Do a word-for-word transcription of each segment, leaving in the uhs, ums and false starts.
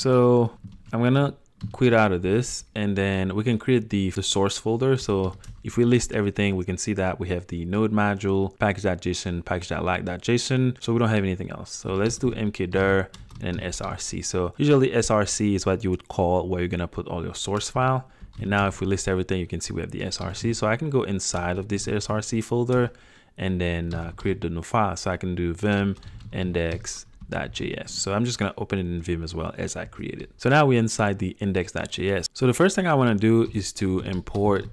So I'm gonna quit out of this, and then we can create the, the source folder. So if we list everything, we can see that we have the node module, package.json, package.like.json. So we don't have anything else. So let's do mkdir and src. So usually src is what you would call where you're gonna put all your source file. And now if we list everything, you can see we have the src. So I can go inside of this src folder and then uh, create the new file. So I can do vim index index.js. So I'm just going to open it in Vim as well as I created. So now we're inside the index.js. So the first thing I want to do is to import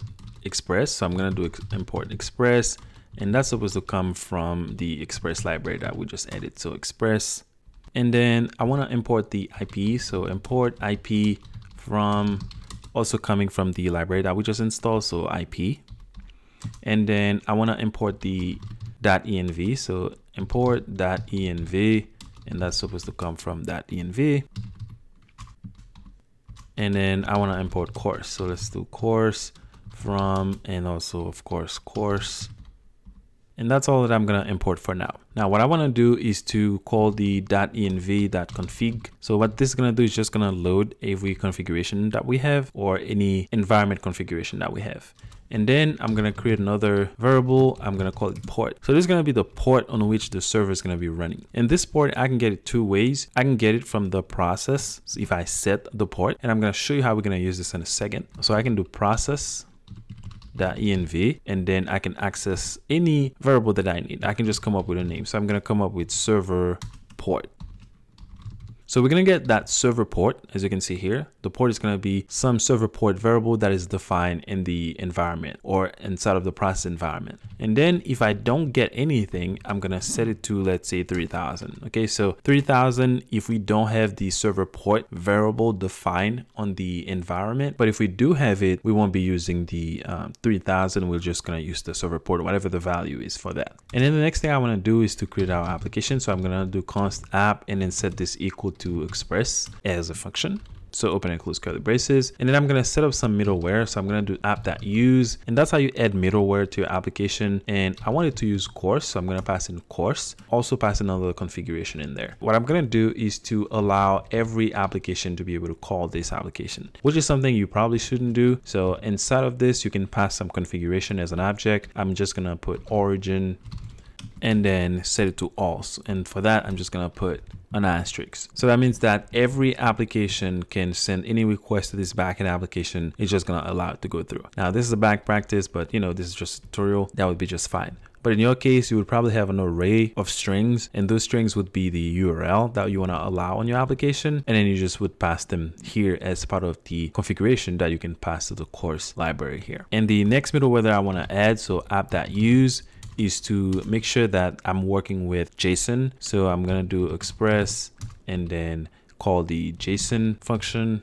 Express. So I'm going to do import Express, and that's supposed to come from the Express library that we just added. So Express, and then I want to import the I P. So import I P from, also coming from the library that we just installed. So I P, and then I want to import the .env. So import .env, and that's supposed to come from that .env. And then I want to import CORS. So let's do CORS from, and also of course CORS. And that's all that I'm going to import for now. Now what I want to do is to call the .env.config. So what this is going to do is just going to load every configuration that we have, or any environment configuration that we have. And then I'm going to create another variable. I'm going to call it port. So this is going to be the port on which the server is going to be running. And this port, I can get it two ways. I can get it from the process. So if I set the port, and I'm going to show you how we're going to use this in a second. So I can do process.env, and then I can access any variable that I need. I can just come up with a name. So I'm going to come up with server port. So we're going to get that server port. As you can see here, the port is going to be some server port variable that is defined in the environment, or inside of the process environment. And then if I don't get anything, I'm going to set it to, let's say, three thousand. Okay, so three thousand if we don't have the server port variable defined on the environment. But if we do have it, we won't be using the um, three thousand. We're just going to use the server port, whatever the value is for that. And then the next thing I want to do is to create our application. So I'm going to do const app, and then set this equal to to Express as a function. So open and close curly braces. And then I'm going to set up some middleware. So I'm going to do app.use, and that's how you add middleware to your application. And I wanted to use CORS, so I'm going to pass in CORS, also pass another configuration in there. What I'm going to do is to allow every application to be able to call this application, which is something you probably shouldn't do. So inside of this, you can pass some configuration as an object. I'm just going to put origin, and then set it to false. And for that, I'm just going to put an asterisk. So that means that every application can send any request to this backend application. It's just going to allow it to go through. Now, this is a bad practice, but you know, this is just a tutorial. That would be just fine. But in your case, you would probably have an array of strings, and those strings would be the U R L that you want to allow on your application. And then you just would pass them here as part of the configuration that you can pass to the CORS library here. And the next middleware that I want to add, so app.use, is to make sure that I'm working with JSON. So I'm going to do Express, and then call the JSON function,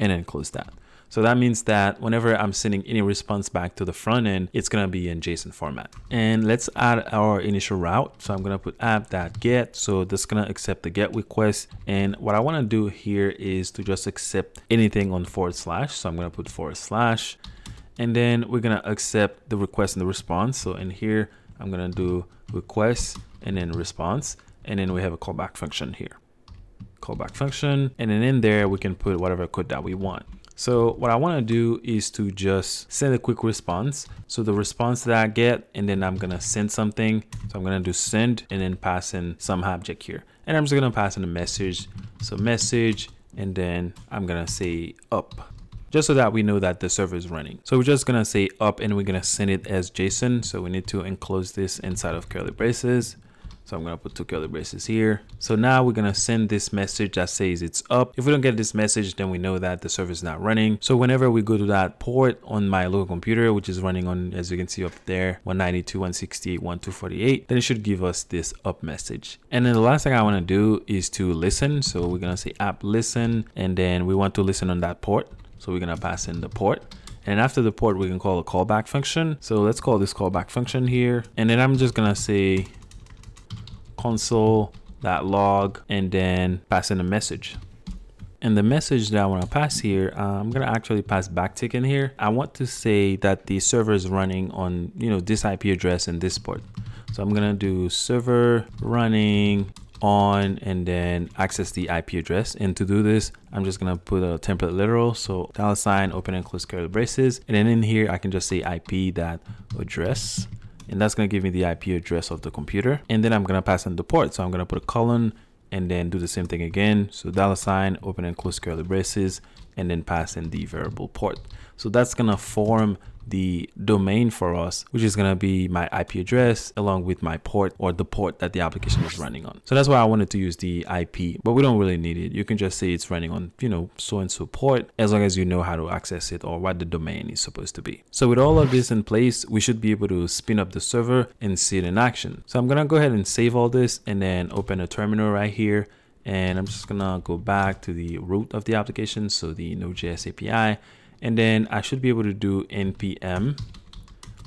and then close that. So that means that whenever I'm sending any response back to the front end, it's going to be in JSON format. And let's add our initial route. So I'm going to put app.get. So this is going to accept the get request. And what I want to do here is to just accept anything on forward slash. So I'm going to put forward slash, and then we're going to accept the request and the response. So in here, I'm going to do request and then response. And then we have a callback function here, callback function. And then in there, we can put whatever code that we want. So what I want to do is to just send a quick response. So the response that I get, and then I'm going to send something. So I'm going to do send, and then pass in some object here. And I'm just going to pass in a message. So message, and then I'm going to say up, just so that we know that the server is running. So we're just going to say up, and we're going to send it as JSON. So we need to enclose this inside of curly braces. So I'm going to put two curly braces here. So now we're going to send this message that says it's up. If we don't get this message, then we know that the server is not running. So whenever we go to that port on my local computer, which is running on, as you can see up there, one ninety-two, one sixty-eight, twelve forty-eight, then it should give us this up message. And then the last thing I want to do is to listen. So we're going to say app listen, and then we want to listen on that port. So we're going to pass in the port, and after the port, we can call a callback function. So let's call this callback function here. And then I'm just going to say console.log, and then pass in a message. And the message that I want to pass here, uh, I'm going to actually pass backtick in here. I want to say that the server is running on, you know, this I P address and this port. So I'm going to do server running on and then access the I P address. And to do this, I'm just going to put a template literal. So dollar sign, open and close curly braces. And then in here, I can just say I P dot address. And that's going to give me the I P address of the computer. And then I'm going to pass in the port. So I'm going to put a colon and then do the same thing again. So dollar sign, open and close curly braces, and then pass in the variable port. So that's going to form the domain for us, which is going to be my I P address along with my port, or the port that the application is running on. So that's why I wanted to use the I P, but we don't really need it. You can just say it's running on, you know, so-and-so port, as long as you know how to access it or what the domain is supposed to be. So with all of this in place, we should be able to spin up the server and see it in action. So I'm going to go ahead and save all this and then open a terminal right here. And I'm just going to go back to the root of the application. So the Node.js A P I. And then I should be able to do npm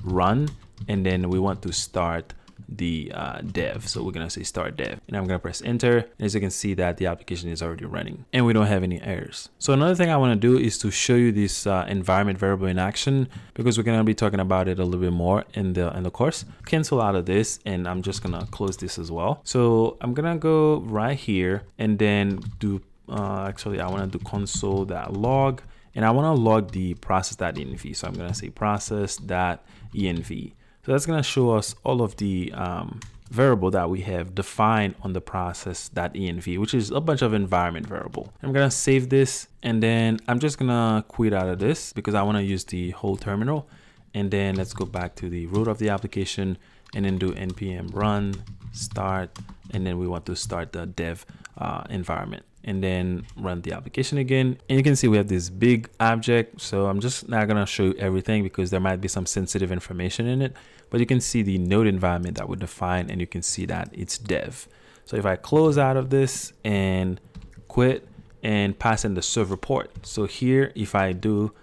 run, and then we want to start the uh, dev. So we're going to say start dev, and I'm going to press enter. And as you can see that the application is already running and we don't have any errors. So another thing I want to do is to show you this uh, environment variable in action, because we're going to be talking about it a little bit more in the, in the course. Cancel out of this, and I'm just going to close this as well. So I'm going to go right here and then do, uh, actually I want to do console.log. And I want to log the process.env. So I'm going to say process.env. So that's going to show us all of the um, variable that we have defined on the process.env, which is a bunch of environment variable. I'm going to save this, and then I'm just going to quit out of this because I want to use the whole terminal. And then let's go back to the root of the application and then do npm run start. And then we want to start the dev uh, environment, and then run the application again. And you can see we have this big object. So I'm just not gonna show you everything because there might be some sensitive information in it, but you can see the node environment that we defined, and you can see that it's dev. So if I close out of this and quit and pass in the server port. So here, if I do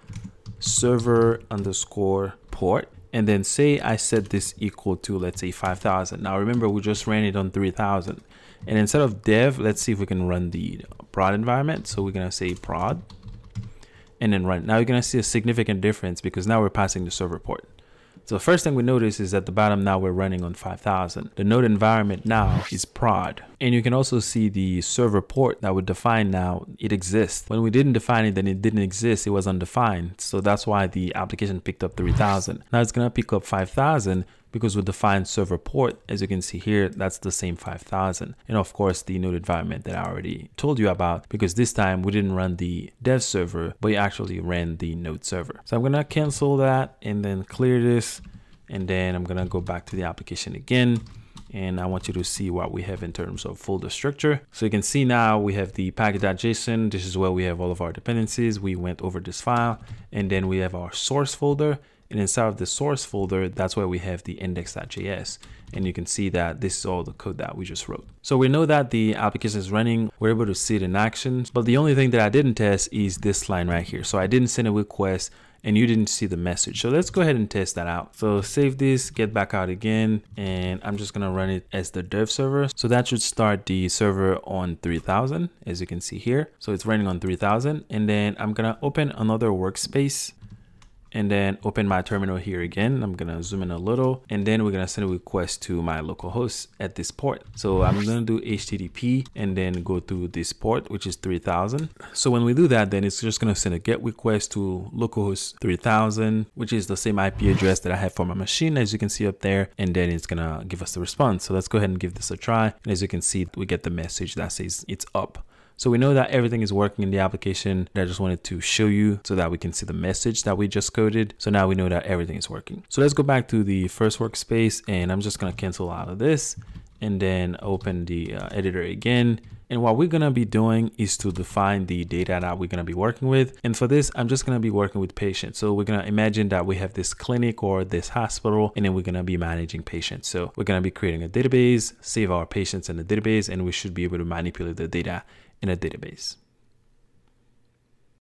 server underscore port, and then say I set this equal to, let's say five thousand. Now remember, we just ran it on three thousand. And instead of dev, let's see if we can run the prod environment. So we're going to say prod and then run. Now you're going to see a significant difference because now we're passing the server port. So the first thing we notice is at the bottom, now we're running on five thousand. The node environment now is prod. And you can also see the server port that we define now, it exists. When we didn't define it, then it didn't exist. It was undefined. So that's why the application picked up three thousand. Now it's going to pick up five thousand because we defined server port. As you can see here, that's the same five thousand. And of course, the node environment that I already told you about, because this time we didn't run the dev server, but we actually ran the node server. So I'm going to cancel that and then clear this. And then I'm going to go back to the application again. And I want you to see what we have in terms of folder structure. So you can see now we have the package.json. This is where we have all of our dependencies. We went over this file, and then we have our source folder. And inside of the source folder, that's where we have the index.js. And you can see that this is all the code that we just wrote. So we know that the application is running. We're able to see it in action. But the only thing that I didn't test is this line right here. So I didn't send a request and you didn't see the message. So let's go ahead and test that out. So save this, get back out again, and I'm just gonna run it as the dev server. So that should start the server on three thousand, as you can see here. So it's running on three thousand. And then I'm gonna open another workspace and then open my terminal here again. I'm gonna zoom in a little, and then we're gonna send a request to my localhost at this port. So I'm gonna do H T T P and then go through this port, which is three thousand. So when we do that, then it's just gonna send a GET request to localhost three thousand, which is the same I P address that I have for my machine, as you can see up there, and then it's gonna give us the response. So let's go ahead and give this a try. And as you can see, we get the message that says it's up. So we know that everything is working in the application. I just wanted to show you so that we can see the message that we just coded. So now we know that everything is working. So let's go back to the first workspace, and I'm just gonna cancel out of this and then open the uh, editor again. And what we're gonna be doing is to define the data that we're gonna be working with. And for this, I'm just gonna be working with patients. So we're gonna imagine that we have this clinic or this hospital, and then we're gonna be managing patients. So we're gonna be creating a database, save our patients in the database, and we should be able to manipulate the data in a database.